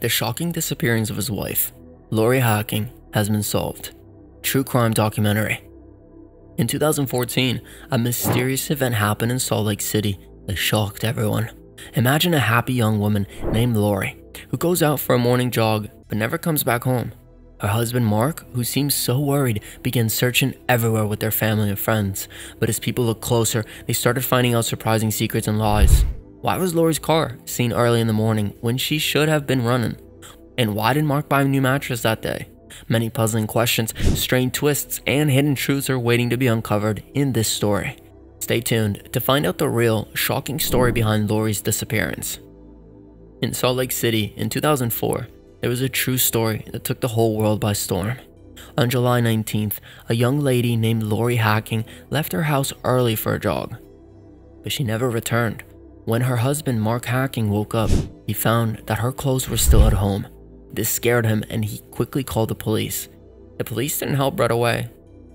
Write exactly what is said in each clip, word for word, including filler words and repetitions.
The shocking disappearance of his wife, Lori Hacking, has been solved. True crime documentary. In two thousand fourteen, a mysterious event happened in Salt Lake City that shocked everyone. Imagine a happy young woman named Lori, who goes out for a morning jog but never comes back home. Her husband Mark, who seems so worried, begins searching everywhere with their family and friends. But as people look closer, they started finding out surprising secrets and lies. Why was Lori's car seen early in the morning when she should have been running? And why did Mark buy a new mattress that day? Many puzzling questions, strange twists, and hidden truths are waiting to be uncovered in this story. Stay tuned to find out the real, shocking story behind Lori's disappearance. In Salt Lake City in two thousand four, there was a true story that took the whole world by storm. On July nineteenth, a young lady named Lori Hacking left her house early for a jog, but she never returned. When her husband Mark Hacking woke up, he found that her clothes were still at home. This scared him and he quickly called the police. The police didn't help right away.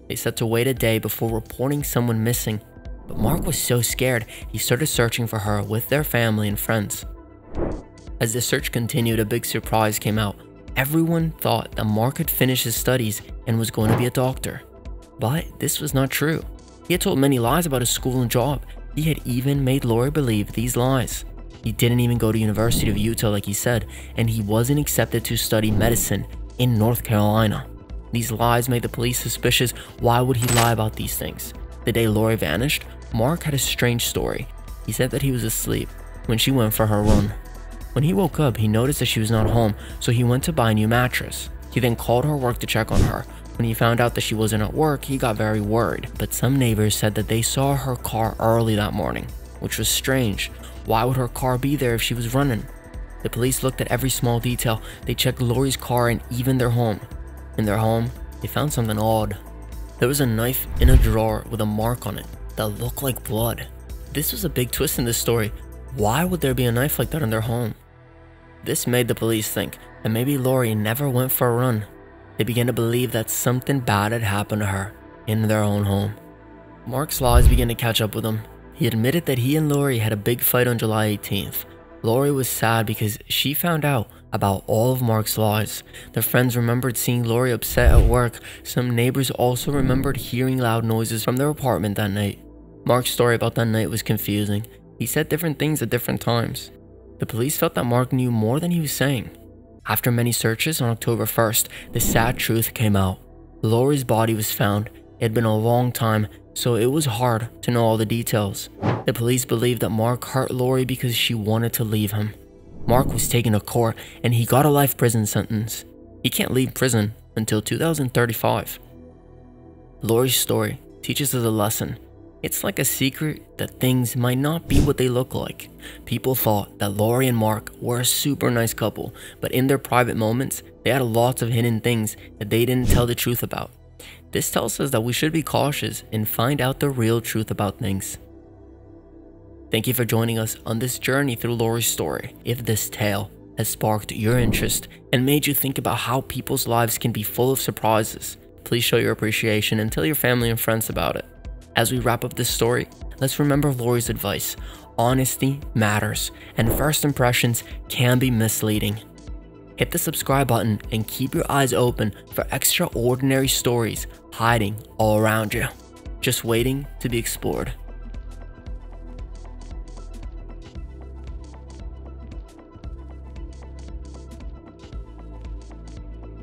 They said to wait a day before reporting someone missing, but Mark was so scared he started searching for her with their family and friends. As the search continued, a big surprise came out. Everyone thought that Mark had finished his studies and was going to be a doctor, but this was not true. He had told many lies about his school and job. He had even made Lori believe these lies. He didn't even go to University of Utah like he said, and he wasn't accepted to study medicine in North Carolina. These lies made the police suspicious. Why would he lie about these things? The day Lori vanished, Mark had a strange story. He said that he was asleep when she went for her run. When he woke up, he noticed that she was not home, so he went to buy a new mattress. He then called her work to check on her. When he found out that she wasn't at work, he got very worried, but some neighbors said that they saw her car early that morning, which was strange. Why would her car be there if she was running? The police looked at every small detail. They checked Lori's car and even their home. In their home, they found something odd. There was a knife in a drawer with a mark on it that looked like blood. This was a big twist in this story. Why would there be a knife like that in their home? This made the police think that maybe Lori never went for a run. They began to believe that something bad had happened to her in their own home. Mark's lies began to catch up with him. He admitted that he and Lori had a big fight on July eighteenth. Lori was sad because she found out about all of Mark's lies. Their friends remembered seeing Lori upset at work. Some neighbors also remembered hearing loud noises from their apartment that night. Mark's story about that night was confusing. He said different things at different times. The police felt that Mark knew more than he was saying. After many searches on October first, the sad truth came out. Lori's body was found. It had been a long time, so it was hard to know all the details. The police believed that Mark hurt Lori because she wanted to leave him. Mark was taken to court and he got a life prison sentence. He can't leave prison until two thousand thirty-five. Lori's story teaches us a lesson. It's like a secret that things might not be what they look like. People thought that Lori and Mark were a super nice couple, but in their private moments, they had lots of hidden things that they didn't tell the truth about. This tells us that we should be cautious and find out the real truth about things. Thank you for joining us on this journey through Lori's story. If this tale has sparked your interest and made you think about how people's lives can be full of surprises, please show your appreciation and tell your family and friends about it. As we wrap up this story, let's remember Lori's advice. Honesty matters, and first impressions can be misleading. Hit the subscribe button and keep your eyes open for extraordinary stories hiding all around you, just waiting to be explored.